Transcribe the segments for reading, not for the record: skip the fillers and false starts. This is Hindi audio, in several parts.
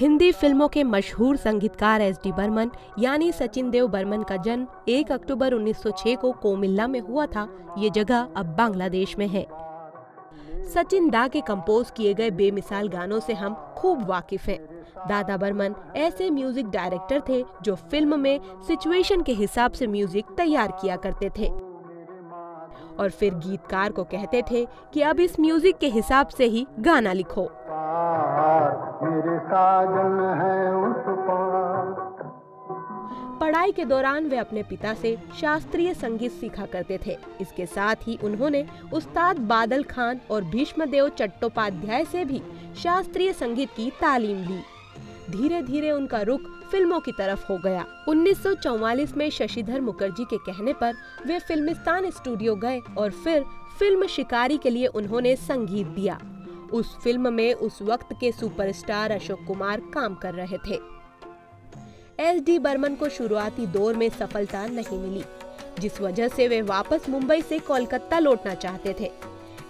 हिंदी फिल्मों के मशहूर संगीतकार एस डी बर्मन यानी सचिन देव बर्मन का जन्म 1 अक्टूबर 1906 को कोमिल्ला में हुआ था। ये जगह अब बांग्लादेश में है। सचिन दा के कंपोज किए गए बेमिसाल गानों से हम खूब वाकिफ हैं। दादा बर्मन ऐसे म्यूजिक डायरेक्टर थे जो फिल्म में सिचुएशन के हिसाब से म्यूजिक तैयार किया करते थे और फिर गीतकार को कहते थे कि अब इस म्यूजिक के हिसाब से ही गाना लिखो। पढ़ाई के दौरान वे अपने पिता से शास्त्रीय संगीत सीखा करते थे। इसके साथ ही उन्होंने उस्ताद बादल खान और भीष्मदेव चट्टोपाध्याय से भी शास्त्रीय संगीत की तालीम ली। धीरे धीरे उनका रुख फिल्मों की तरफ हो गया। 1944 में शशिधर मुखर्जी के कहने पर वे फिल्मिस्तान स्टूडियो गए और फिर फिल्म शिकारी के लिए उन्होंने संगीत दिया। उस फिल्म में उस वक्त के सुपरस्टार अशोक कुमार काम कर रहे थे। एस डी बर्मन को शुरुआती दौर में सफलता नहीं मिली, जिस वजह से वे वापस मुंबई से कोलकाता लौटना चाहते थे।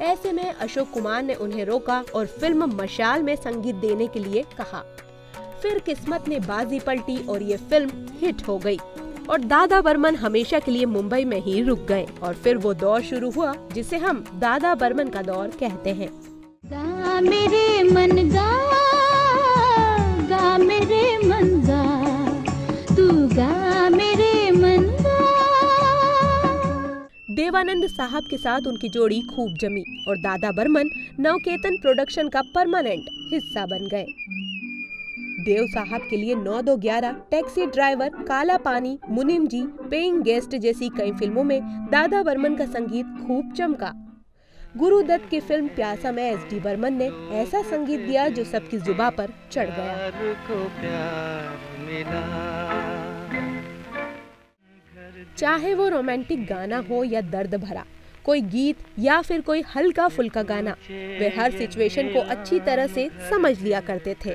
ऐसे में अशोक कुमार ने उन्हें रोका और फिल्म मशाल में संगीत देने के लिए कहा। फिर किस्मत ने बाजी पलटी और ये फिल्म हिट हो गई और दादा बर्मन हमेशा के लिए मुंबई में ही रुक गए और फिर वो दौर शुरू हुआ जिसे हम दादा बर्मन का दौर कहते हैं। गा मेरे मन गा, गा मेरे मन गा, तू गा मेरे मन गा। देवानंद साहब के साथ उनकी जोड़ी खूब जमी और दादा बर्मन नवकेतन प्रोडक्शन का परमानेंट हिस्सा बन गए। देव साहब के लिए 9-2-11, टैक्सी ड्राइवर, काला पानी, मुनीम जी, पेइंग गेस्ट जैसी कई फिल्मों में दादा बर्मन का संगीत खूब चमका। गुरुदत्त की फिल्म प्यासा में एस डी बर्मन ने ऐसा संगीत दिया जो सबकी जुबा पर चढ़ गया। प्यार को प्यार मिला। चाहे वो रोमांटिक गाना हो या दर्द भरा कोई गीत या फिर कोई हल्का फुल्का गाना, वे हर सिचुएशन को अच्छी तरह से समझ लिया करते थे।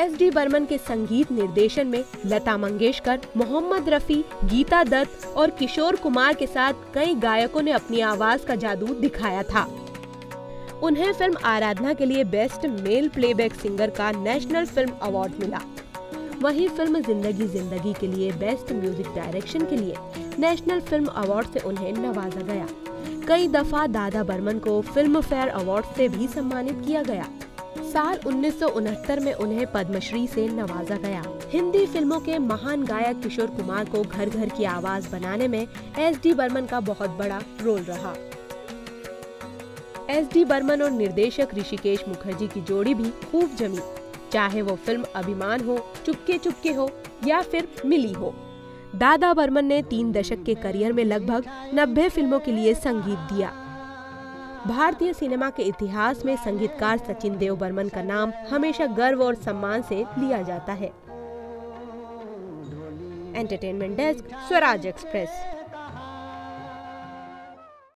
एस डी बर्मन के संगीत निर्देशन में लता मंगेशकर, मोहम्मद रफी, गीता दत्त और किशोर कुमार के साथ कई गायकों ने अपनी आवाज का जादू दिखाया था। उन्हें फिल्म आराधना के लिए बेस्ट मेल प्लेबैक सिंगर का नेशनल फिल्म अवार्ड मिला। वहीं फिल्म जिंदगी जिंदगी के लिए बेस्ट म्यूजिक डायरेक्शन के लिए नेशनल फिल्म अवार्ड से उन्हें नवाजा गया। कई दफा दादा बर्मन को फिल्म फेयर अवार्ड से भी सम्मानित किया गया। साल 1969 में उन्हें पद्मश्री से नवाजा गया। हिंदी फिल्मों के महान गायक किशोर कुमार को घर घर की आवाज बनाने में एस डी बर्मन का बहुत बड़ा रोल रहा। एस डी बर्मन और निर्देशक ऋषिकेश मुखर्जी की जोड़ी भी खूब जमी। चाहे वो फिल्म अभिमान हो, चुपके चुपके हो या फिर मिली हो, दादा बर्मन ने 3 दशक के करियर में लगभग 90 फिल्मों के लिए संगीत दिया। भारतीय सिनेमा के इतिहास में संगीतकार सचिन देव बर्मन का नाम हमेशा गर्व और सम्मान से लिया जाता है। Entertainment desk, Swaraj express.